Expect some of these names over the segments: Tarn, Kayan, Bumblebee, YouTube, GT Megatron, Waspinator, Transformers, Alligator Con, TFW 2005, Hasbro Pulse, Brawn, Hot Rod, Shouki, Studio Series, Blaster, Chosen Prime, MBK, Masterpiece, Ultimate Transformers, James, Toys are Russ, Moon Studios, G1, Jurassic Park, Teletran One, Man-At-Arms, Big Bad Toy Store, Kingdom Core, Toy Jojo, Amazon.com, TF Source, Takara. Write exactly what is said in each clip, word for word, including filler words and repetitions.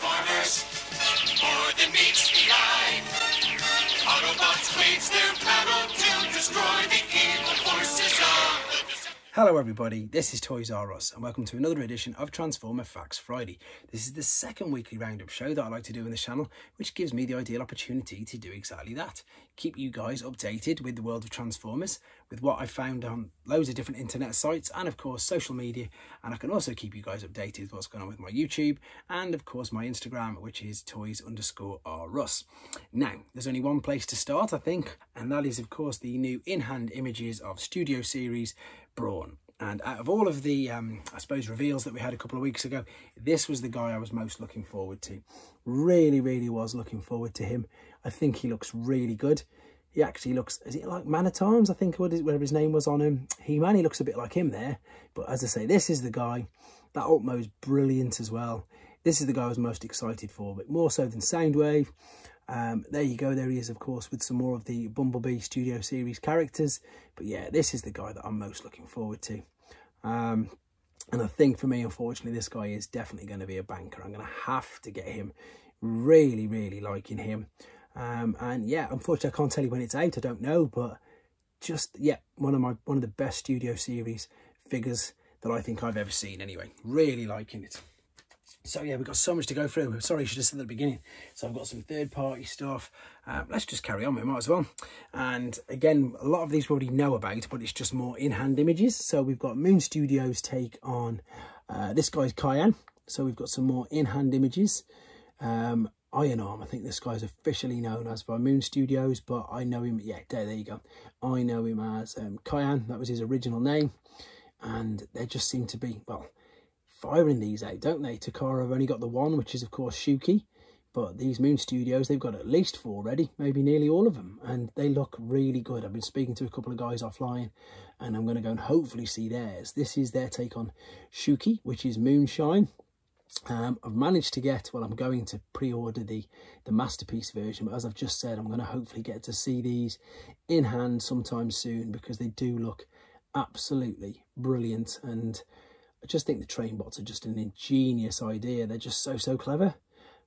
Transformers, more than meets the eye. Autobots wage their battle to destroy the evil forces of the... Hello everybody, this is Toys R Us and welcome to another edition of Transformer Facts Friday. This is the second weekly roundup show that I like to do on the channel, which gives me the ideal opportunity to do exactly that. Keep you guys updated with the world of Transformers, with what I've found on loads of different internet sites and of course social media, and I can also keep you guys updated with what's going on with my YouTube and of course my Instagram, which is toys underscore rus. Now there's only one place to start, I think, and that is of course the new in-hand images of Studio Series Brawn. And out of all of the, um, I suppose, reveals that we had a couple of weeks ago, this was the guy I was most looking forward to. Really, really was looking forward to him. I think he looks really good. He actually looks, is it like Man-At-Arms? I think what is, whatever his name was on him. He-Man, he looks a bit like him there. But as I say, this is the guy. That Ultmo's brilliant as well. This is the guy I was most excited for, but more so than Soundwave. Um, there you go, there he is, of course, with some more of the Bumblebee Studio Series characters. But yeah, this is the guy that I'm most looking forward to. Um, and I think for me, unfortunately, this guy is definitely going to be a banker. I'm going to have to get him. Really, really liking him. Um, and yeah, unfortunately, I can't tell you when it's out. I don't know, but just, yeah, one of my one of the best Studio Series figures that I think I've ever seen anyway. Really liking it. So yeah, we've got so much to go through. Sorry, I should have said at the beginning. So I've got some third-party stuff. Um, let's just carry on, we might as well. And again, a lot of these we already know about, but it's just more in-hand images. So we've got Moon Studios' take on uh, this guy's Kayan. So we've got some more in-hand images. Um, Iron Arm, I think this guy's officially known as by Moon Studios, but I know him, yeah, there, there you go. I know him as um, Kayan, that was his original name. And they just seem to be, well... firing these out, don't they? Takara have only got the one, which is of course Shouki, but these Moon Studios, they've got at least four already, maybe nearly all of them, and they look really good. I've been speaking to a couple of guys offline and I'm going to go and hopefully see theirs. This is their take on Shouki, which is Moonshine. Um, I've managed to get, well, I'm going to pre-order the, the Masterpiece version, but as I've just said, I'm going to hopefully get to see these in hand sometime soon because they do look absolutely brilliant. And I just think the train bots are just an ingenious idea. They're just so, so clever.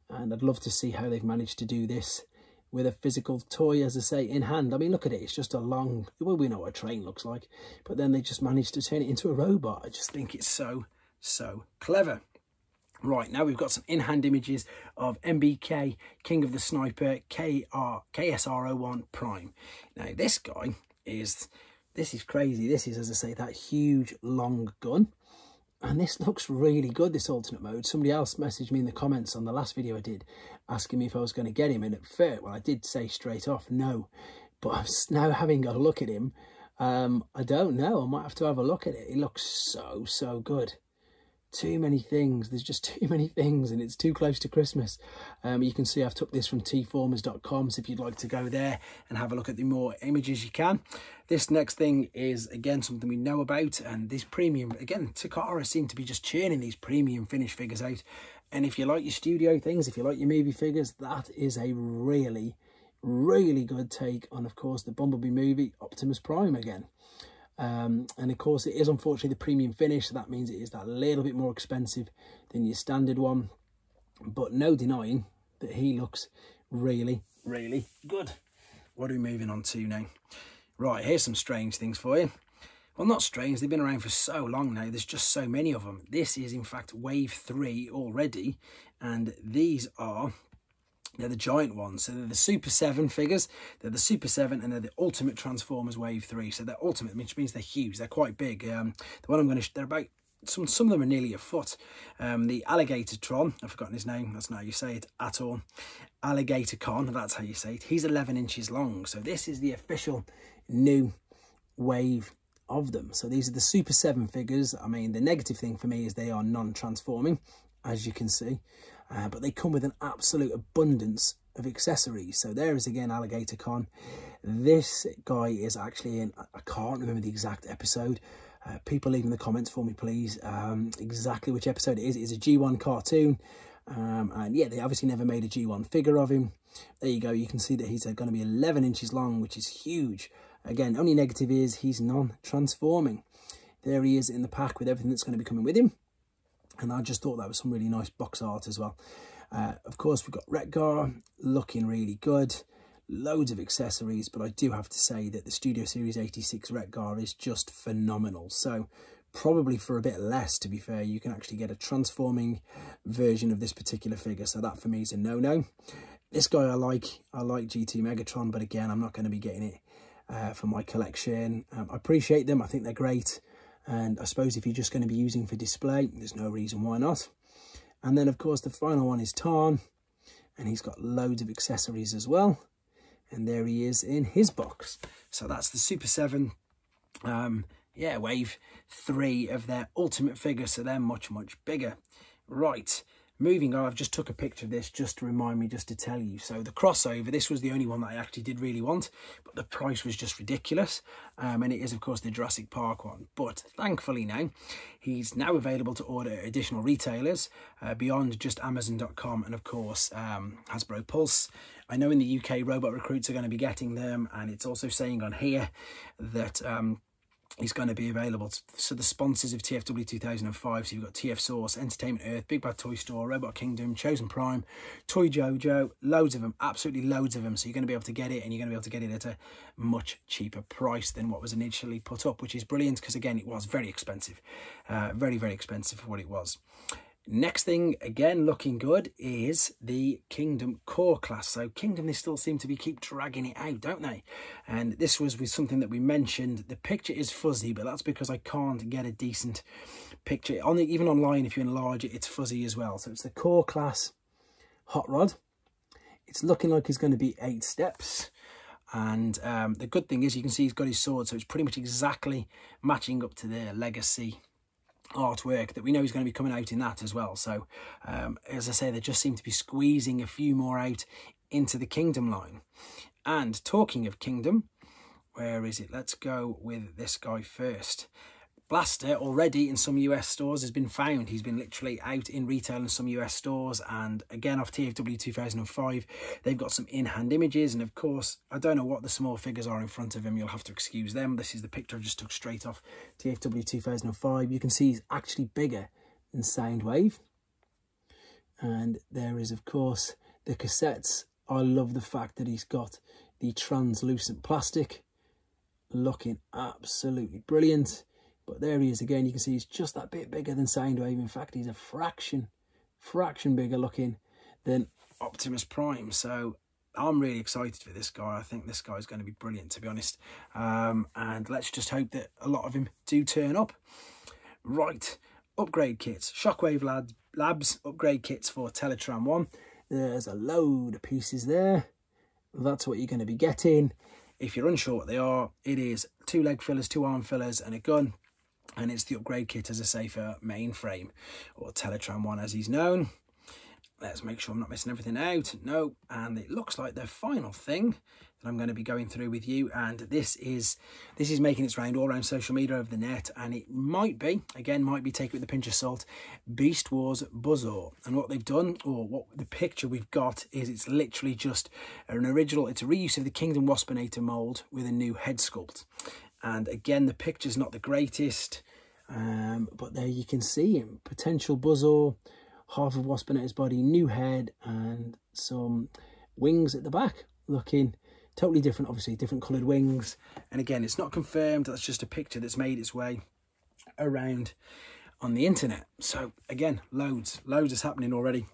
And I'd love to see how they've managed to do this with a physical toy, as I say, in hand. I mean, look at it. It's just a long... well, we know what a train looks like. But then they just managed to turn it into a robot. I just think it's so, so clever. Right, now we've got some in-hand images of M B K, King of the Sniper, K S R oh one Prime. Now, this guy is... this is crazy. This is, as I say, that huge, long gun. And this looks really good, this alternate mode. Somebody else messaged me in the comments on the last video I did, asking me if I was going to get him. And at first, well, I did say straight off, no. But I'm now having a look at him. Um, I don't know. I might have to have a look at it. It looks so, so good. Too many things. There's just too many things. And it's too close to Christmas. Um, you can see I've took this from t formers dot com. So if you'd like to go there and have a look at the more images, you can. This next thing is, again, something we know about, and this premium, again, Takara seem to be just churning these premium finish figures out. And if you like your studio things, if you like your movie figures, that is a really, really good take on, of course, the Bumblebee movie, Optimus Prime again. Um, and, of course, it is, unfortunately, the premium finish, so that means it is that little bit more expensive than your standard one. But no denying that he looks really, really good. What are we moving on to now? Right, here's some strange things for you. Well, not strange, they've been around for so long now. There's just so many of them. This is, in fact, wave three already. And these are, they're the giant ones. So they're the Super seven figures. They're the Super seven and they're the Ultimate Transformers wave three. So they're Ultimate, which means they're huge. They're quite big. Um, the one I'm going to, they're about, some, some of them are nearly a foot. Um, the Alligator Tron, I've forgotten his name. That's not how you say it at all. Alligator Con, that's how you say it. He's eleven inches long. So this is the official new wave of them. So these are the Super seven figures. I mean, the negative thing for me is they are non-transforming, as you can see, uh, but they come with an absolute abundance of accessories. So there is again Alligator Con. This guy is actually in, I can't remember the exact episode. Uh, people leave in the comments for me, please, um, exactly which episode it is. It's a G one cartoon. Um, and yeah, they obviously never made a G one figure of him. There you go. You can see that he's going to be eleven inches long, which is huge. Again, only negative is he's non-transforming. There he is in the pack with everything that's going to be coming with him. And I just thought that was some really nice box art as well. Uh, of course, we've got Rekgar, looking really good. Loads of accessories, but I do have to say that the Studio Series eighty-six Rekgar is just phenomenal. So probably for a bit less, to be fair, you can actually get a transforming version of this particular figure. So that for me is a no-no. This guy I like. I like G T Megatron, but again, I'm not going to be getting it uh, for my collection. Um, I appreciate them. I think they're great. And I suppose if you're just going to be using for display, there's no reason why not. And then, of course, the final one is Tarn. And he's got loads of accessories as well. And there he is in his box. So that's the Super seven, um, yeah, wave three of their Ultimate figure. So they're much, much bigger. Right, moving on. I've just took a picture of this just to remind me, just to tell you. So the crossover, this was the only one that I actually did really want, but the price was just ridiculous. Um, and it is, of course, the Jurassic Park one. But thankfully now, he's now available to order at additional retailers uh, beyond just Amazon dot com and, of course, um, Hasbro Pulse. I know in the U K, Robot Recruits are going to be getting them, and it's also saying on here that um, it's going to be available to so the sponsors of T F W two thousand five. So you've got T F Source, Entertainment Earth, Big Bad Toy Store, Robot Kingdom, Chosen Prime, Toy Jojo, loads of them, absolutely loads of them. So you're going to be able to get it, and you're going to be able to get it at a much cheaper price than what was initially put up, which is brilliant because, again, it was very expensive, uh, very, very expensive for what it was. Next thing, again, looking good, is the Kingdom Core class. So Kingdom, they still seem to be keep dragging it out, don't they? And this was with something that we mentioned. The picture is fuzzy, but that's because I can't get a decent picture. On the, even online, if you enlarge it, it's fuzzy as well. So it's the Core class Hot Rod. It's looking like it's going to be eight steps. And um, the good thing is you can see he's got his sword, so it's pretty much exactly matching up to their legacy artwork that we know is going to be coming out in that as well. So um, as I say, they just seem to be squeezing a few more out into the Kingdom line. And talking of Kingdom, where is it? Let's go with this guy first. Blaster already in some U S stores has been found. He's been literally out in retail in some U S stores, and again off T F W two thousand five they've got some in-hand images, and of course I don't know what the small figures are in front of him. You'll have to excuse them. This is the picture I just took straight off T F W two thousand five. You can see he's actually bigger than Soundwave, and there is of course the cassettes. I love the fact that he's got the translucent plastic, looking absolutely brilliant. But there he is again. You can see he's just that bit bigger than Soundwave. In fact, he's a fraction, fraction bigger looking than Optimus Prime. So I'm really excited for this guy. I think this guy's going to be brilliant, to be honest. Um, and let's just hope that a lot of him do turn up. Right, upgrade kits. Shockwave Labs, labs upgrade kits for Teletran One. There's a load of pieces there. That's what you're going to be getting. If you're unsure what they are, it is two leg fillers, two arm fillers and a gun. And it's the upgrade kit, as I say, for Mainframe, or Teletran One as he's known. Let's make sure I'm not missing everything out. No, and it looks like the final thing that I'm going to be going through with you. And this is this is making its round all around social media, over the net. And it might be, again, might be taken with a pinch of salt, Beast Wars Buzzsaw. And what they've done, or what the picture we've got, is it's literally just an original. It's a reuse of the Kingdom Waspinator mould with a new head sculpt. And again, the picture's not the greatest, um, but there you can see him. Potential Buzzsaw, half of Waspinator's body, new head, and some wings at the back. Looking totally different, obviously, different coloured wings. And again, it's not confirmed. That's just a picture that's made its way around on the internet. So again, loads, loads is happening already.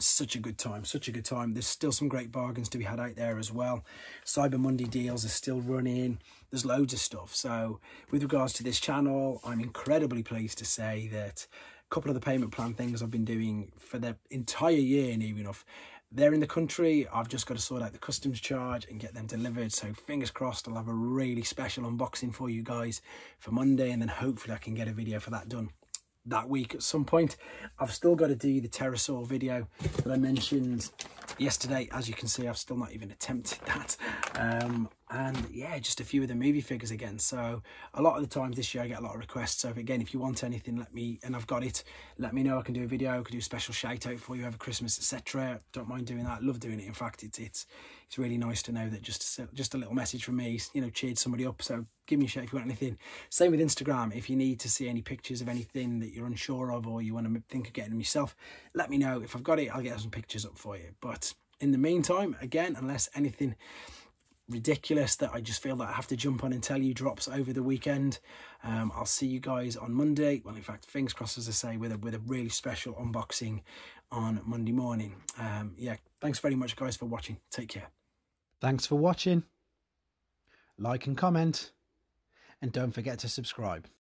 Such a good time, such a good time. There's still some great bargains to be had out there as well. Cyber Monday deals are still running. There's loads of stuff. So with regards to this channel, I'm incredibly pleased to say that a couple of the payment plan things I've been doing for the entire year, near enough, they're in the country. I've just got to sort out the customs charge and get them delivered. So fingers crossed, I'll have a really special unboxing for you guys for Monday, and then hopefully I can get a video for that done that week at some point. I've still got to do the pterosaur video that I mentioned yesterday. As you can see, I've still not even attempted that. Um, And yeah, just a few of the movie figures again. So a lot of the times this year I get a lot of requests. So if, again, if you want anything, let me, and I've got it, let me know. I can do a video, I can do a special shout out for you over Christmas, et cetera. Don't mind doing that. I love doing it. In fact, it's it's it's really nice to know that just just a little message from me, you know, cheered somebody up. So give me a shout if you want anything. Same with Instagram. If you need to see any pictures of anything that you're unsure of or you want to think of getting them yourself, let me know. If I've got it, I'll get some pictures up for you. But in the meantime, again, unless anything ridiculous that I just feel that I have to jump on and tell you drops over the weekend, um I'll see you guys on Monday. Well, in fact, fingers crossed, as I say, with a with a really special unboxing on Monday morning. Um yeah, thanks very much guys for watching. Take care. Thanks for watching. Like and comment, and don't forget to subscribe.